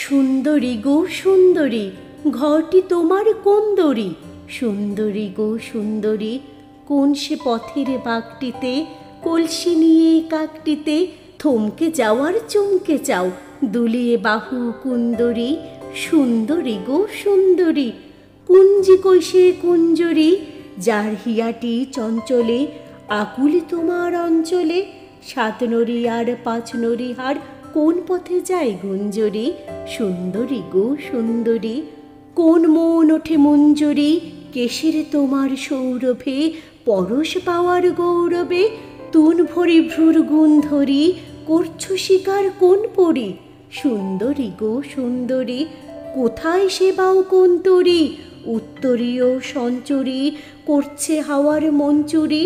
সুন্দরী গো সুন্দরী, ঘরটি তোমার কোন দরি? সুন্দরী গো সুন্দরী, কোন সে পথের বাঘটিতে, কলসি নিয়ে কাকটিতে, থমকে যাওয়ার চমকে চাও, দুলিয়ে বাহু কুন্দরী। সুন্দরী গো সুন্দরী, কুঞ্জি কৈশে কুঞ্জরি, যার হিয়াটি চঞ্চলে, আকুলি তোমার অঞ্চলে, সাত নরি আর পাঁচ নরি হার, কোন পথে যায় গুঞ্জরি? সুন্দরী গো সুন্দরী, কোন মন ওঠে মঞ্জুরি, কেশের তোমার সৌরভে, পরশ পাওয়ার গৌরবে, তুন ভরি ভ্রুর গুণ ধরি, করছো শিকার কোন পরি? সুন্দরী গো সুন্দরী, কোথায় সেবাও কোন তরি, উত্তরীয় সঞ্চরি, করছে হাওয়ার মঞ্চুরি,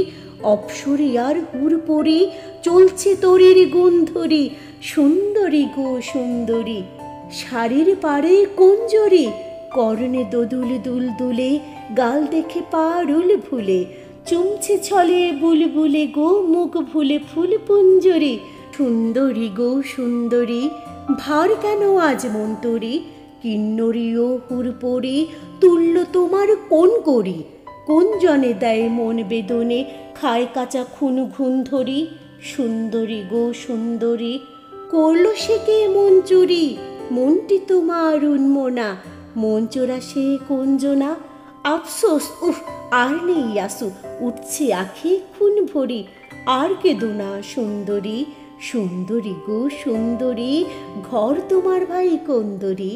অপসরি আর হুরপরি, চলছে তরির গুণ ধরি। সুন্দরী গো সুন্দরী, শাড়ির পারে কুঞ্জরি, করণে দোদুল দুল দুলে, গাল দেখে পারুল ভুলে, চুমছে ছলে বুলবুলে গো, মুখ ভুলে ফুল পুঞ্জরি। সুন্দরী গো সুন্দরী, ভার কেন আজ মন্তরী, কিন্নরী ও হুরপরি, তুল্য তোমার কোন করি, কোন জনে দেয় মন বেদনে, খায় কাঁচা খুন ঘুন ধরি। সুন্দরী গো সুন্দরী, করল সে কে মন চুরি, মনটি তোমার উন্মনা, মন চোরা সে কঞ্জনা, আফসোস উফ আর নেই আসু, উঠছে আখে খুন ভরি, আর কেঁদো না সুন্দরী। সুন্দরী গো সুন্দরী, ঘর তোমার ভাই কোন্দরী।